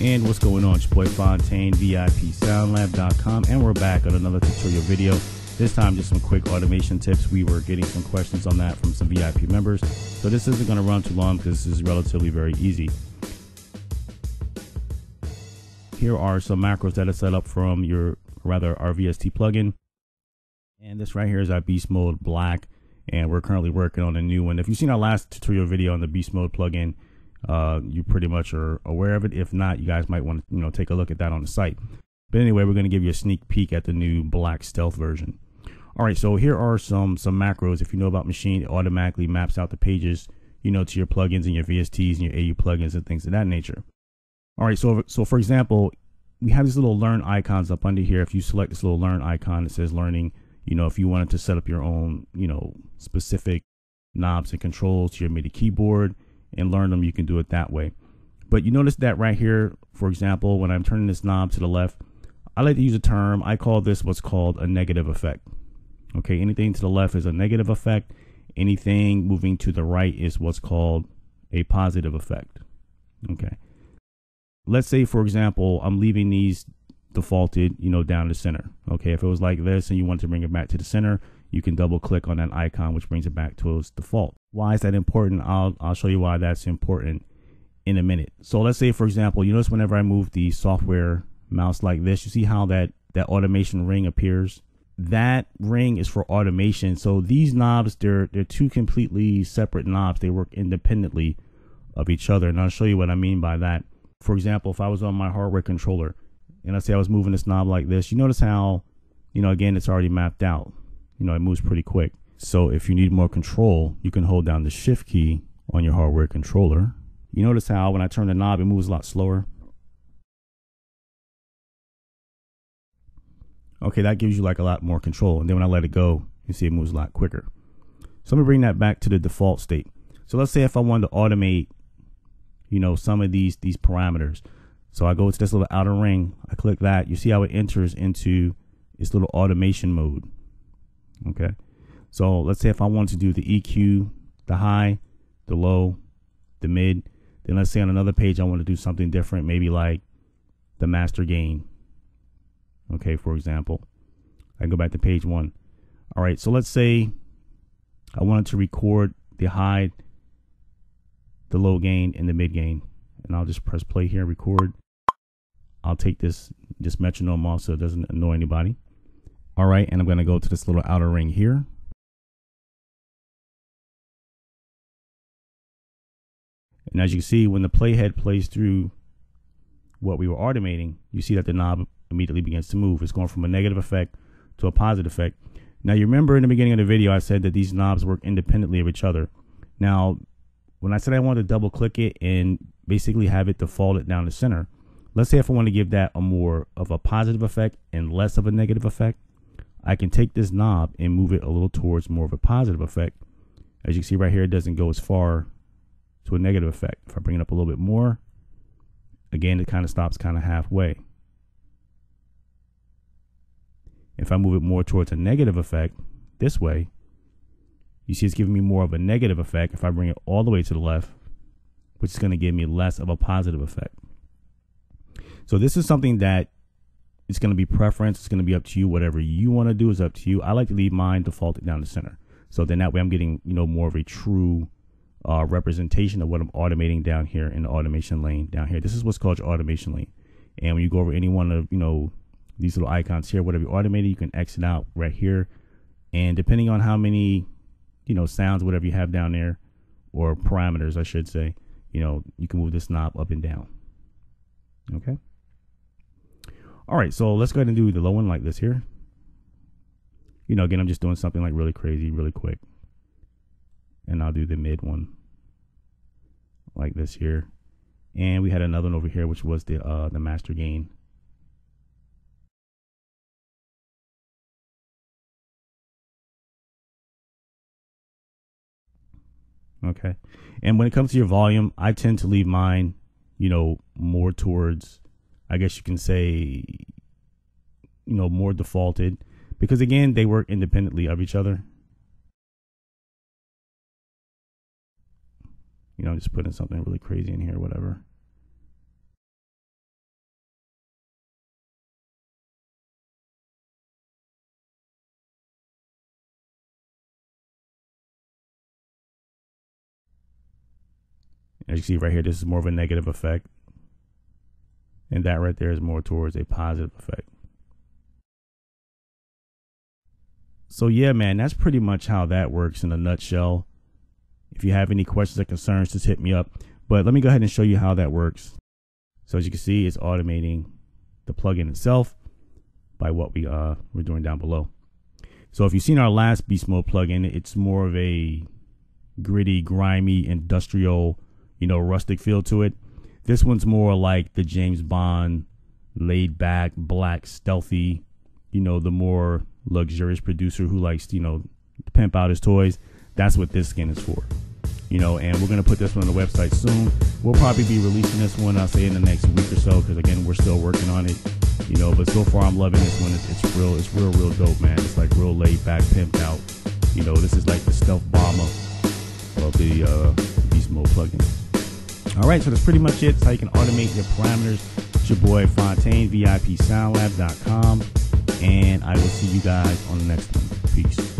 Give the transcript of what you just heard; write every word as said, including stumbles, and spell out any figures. And what's going on? It's your boy Fontaine, vip sound lab dot com, and we're back on another tutorial video. This time, just some quick automation tips. We were getting some questions on that from some V I P members, so this isn't going to run too long because this is relatively very easy. Here are some macros that are set up from your, rather, our V S T plugin. And this right here is our Beast Mode Black, and we're currently working on a new one. If you've seen our last tutorial video on the Beast Mode plugin, uh, you pretty much are aware of it. If not, you guys might want to, you know, take a look at that on the site. But anyway, we're going to give you a sneak peek at the new Black Stealth version. All right, so here are some some macros. If you know about Machine, it automatically maps out the pages, you know, to your plugins and your V S Ts and your A U plugins and things of that nature. All right, so so for example, we have these little learn icons up under here. If you select this little learn icon, it says learning. You know, if you wanted to set up your own, you know, specific knobs and controls to your MIDI keyboard and learn them, you can do it that way. But you notice that right here, for example, when I'm turning this knob to the left, I like to use a term. I call this what's called a negative effect. Okay, anything to the left is a negative effect. Anything moving to the right is what's called a positive effect. Okay. Let's say, for example, I'm leaving these defaulted, you know, down the center. Okay, if it was like this and you want to bring it back to the center, you can double click on that icon, which brings it back to its default. Why is that important? I'll, I'll show you why that's important in a minute. So let's say, for example, you notice whenever I move the software mouse like this, you see how that, that automation ring appears? That ring is for automation. So these knobs, they're, they're two completely separate knobs. They work independently of each other. And I'll show you what I mean by that. For example, if I was on my hardware controller, and I say I was moving this knob like this, you notice how, you know, again, it's already mapped out. You know, it moves pretty quick. So if you need more control, you can hold down the shift key on your hardware controller. You notice how when I turn the knob, it moves a lot slower. Okay, that gives you like a lot more control. And then when I let it go, you see it moves a lot quicker. So I'm gonna bring that back to the default state. So let's say if I wanted to automate, you know, some of these these parameters. So I go to this little outer ring, I click that, you see how it enters into its little automation mode. Okay, so let's say if I want to do the E Q, the high, the low, the mid, then let's say on another page I want to do something different, maybe like the master gain. Okay, for example, I can go back to page one. All right, so let's say I wanted to record the high, the low gain, and the mid gain. And I'll just press play here, record. I'll take this, this metronome off so it doesn't annoy anybody. All right, and I'm gonna go to this little outer ring here. And as you can see, when the playhead plays through what we were automating, you see that the knob immediately begins to move. It's going from a negative effect to a positive effect. Now, you remember in the beginning of the video, I said that these knobs work independently of each other. Now, when I said I wanted to double click it and basically have it defaulted down the center, let's say if I want to give that a more of a positive effect and less of a negative effect, I can take this knob and move it a little towards more of a positive effect. As you can see right here, it doesn't go as far to a negative effect. If I bring it up a little bit more, again, it kind of stops kind of halfway. If I move it more towards a negative effect this way, you see it's giving me more of a negative effect. If I bring it all the way to the left, which is going to give me less of a positive effect. So this is something that it's going to be preference. It's going to be up to you. Whatever you want to do is up to you. I like to leave mine defaulted down the center. So then that way I'm getting, you know, more of a true uh, representation of what I'm automating down here in the automation lane down here. This is what's called your automation lane. And when you go over any one of, you know, these little icons here, whatever you automated, you can exit out right here. And depending on how many, you know, sounds, whatever you have down there, or parameters, I should say, you know, you can move this knob up and down. Okay. All right. So let's go ahead and do the low one like this here. You know, again, I'm just doing something like really crazy, really quick. And I'll do the mid one like this here. And we had another one over here, which was the, uh, the master gain. Okay, and when it comes to your volume, I tend to leave mine, you know, more towards, I guess you can say, you know, more defaulted, because again, they work independently of each other. You know, I'm just putting something really crazy in here, whatever. As you see right here, this is more of a negative effect, and that right there is more towards a positive effect. So yeah, man, that's pretty much how that works in a nutshell. If you have any questions or concerns, just hit me up. But let me go ahead and show you how that works. So as you can see, it's automating the plugin itself by what we uh, we're doing down below. So if you've seen our last Beast Mode plugin, it's more of a gritty, grimy, industrial, you know, rustic feel to it. This one's more like the James Bond, laid back, black, stealthy, you know, the more luxurious producer who likes to, you know, pimp out his toys. That's what this skin is for, you know, and we're going to put this one on the website soon. We'll probably be releasing this one, I'll say, in the next week or so, because again, we're still working on it, you know, but so far I'm loving this one. It's, it's real, it's real, real dope, man. It's like real laid back, pimped out, you know. This is like the stealth bomber of the uh, Beast Mode plugin. All right, so that's pretty much it. It's how you can automate your parameters. It's your boy Fontaine, vip sound lab dot com, and I will see you guys on the next one. Peace.